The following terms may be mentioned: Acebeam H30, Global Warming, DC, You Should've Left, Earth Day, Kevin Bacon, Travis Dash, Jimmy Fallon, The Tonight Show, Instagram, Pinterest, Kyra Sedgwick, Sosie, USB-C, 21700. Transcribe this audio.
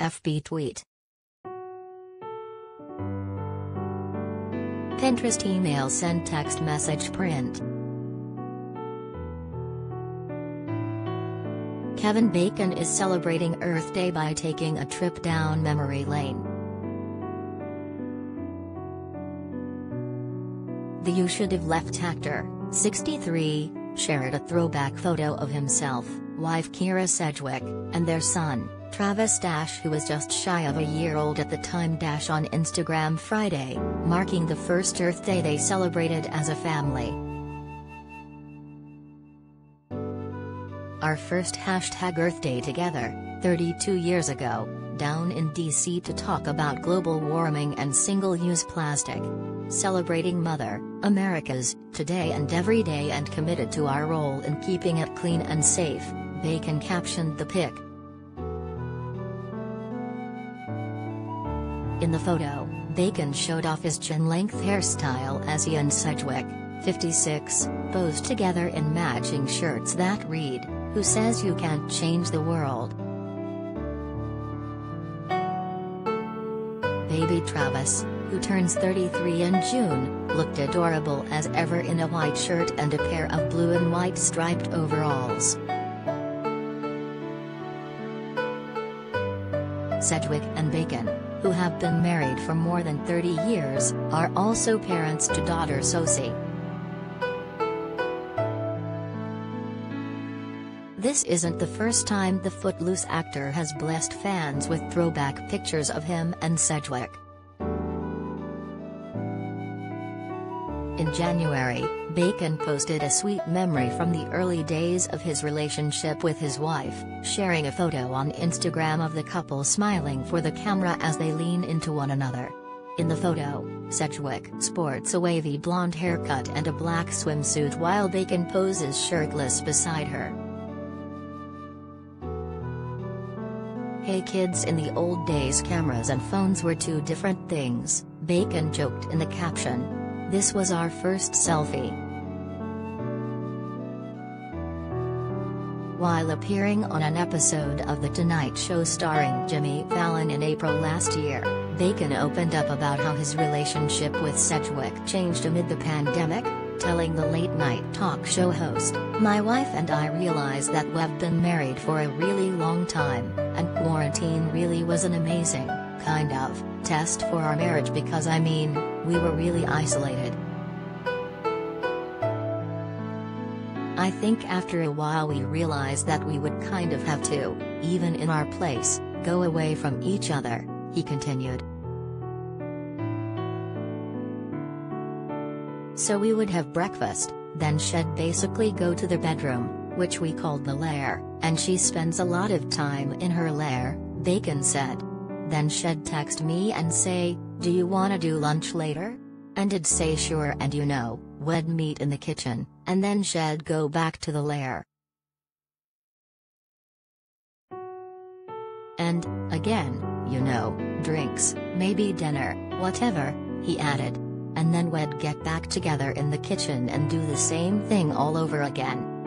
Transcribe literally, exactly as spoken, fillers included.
F B tweet. Pinterest email send text message print. Kevin Bacon is celebrating Earth Day by taking a trip down memory lane. The You Should've Left actor, sixty-three, shared a throwback photo of himself, wife Kyra Sedgwick, and their son, Travis Dash, who was just shy of a year old at the time. Dash on Instagram Friday, marking the first Earth Day they celebrated as a family. Our first hashtag Earth Day together, thirty-two years ago, down in D C to talk about global warming and single-use plastic. Celebrating Mother, America's, today and every day, and committed to our role in keeping it clean and safe, Bacon captioned the pic. In the photo, Bacon showed off his chin-length hairstyle as he and Sedgwick, fifty-six, posed together in matching shirts that read, "Who says you can't change the world?" Baby Travis, who turns thirty-three in June, looked adorable as ever in a white shirt and a pair of blue and white striped overalls. Sedgwick and Bacon, who have been married for more than thirty years, are also parents to daughter Sosie. This isn't the first time the Footloose actor has blessed fans with throwback pictures of him and Sedgwick. In January, Bacon posted a sweet memory from the early days of his relationship with his wife, sharing a photo on Instagram of the couple smiling for the camera as they lean into one another. In the photo, Sedgwick sports a wavy blonde haircut and a black swimsuit while Bacon poses shirtless beside her. "Hey kids, in the old days cameras and phones were two different things," Bacon joked in the caption. "This was our first selfie." While appearing on an episode of The Tonight Show starring Jimmy Fallon in April last year, Bacon opened up about how his relationship with Sedgwick changed amid the pandemic, telling the late-night talk show host, "My wife and I realized that we've been married for a really long time, and quarantine really was an amazing, kind of, test for our marriage because I mean, we were really isolated. I think after a while we realized that we would kind of have to, even in our place, go away from each other," he continued. "So we would have breakfast, then she'd basically go to the bedroom, which we called the lair, and she spends a lot of time in her lair," Bacon said. "Then she'd text me and say, 'Do you wanna do lunch later?' And I'd say sure, and you know, we'd meet in the kitchen, and then she'd go back to the lair." "And, again, you know, drinks, maybe dinner, whatever," he added. "And then we'd get back together in the kitchen and do the same thing all over again."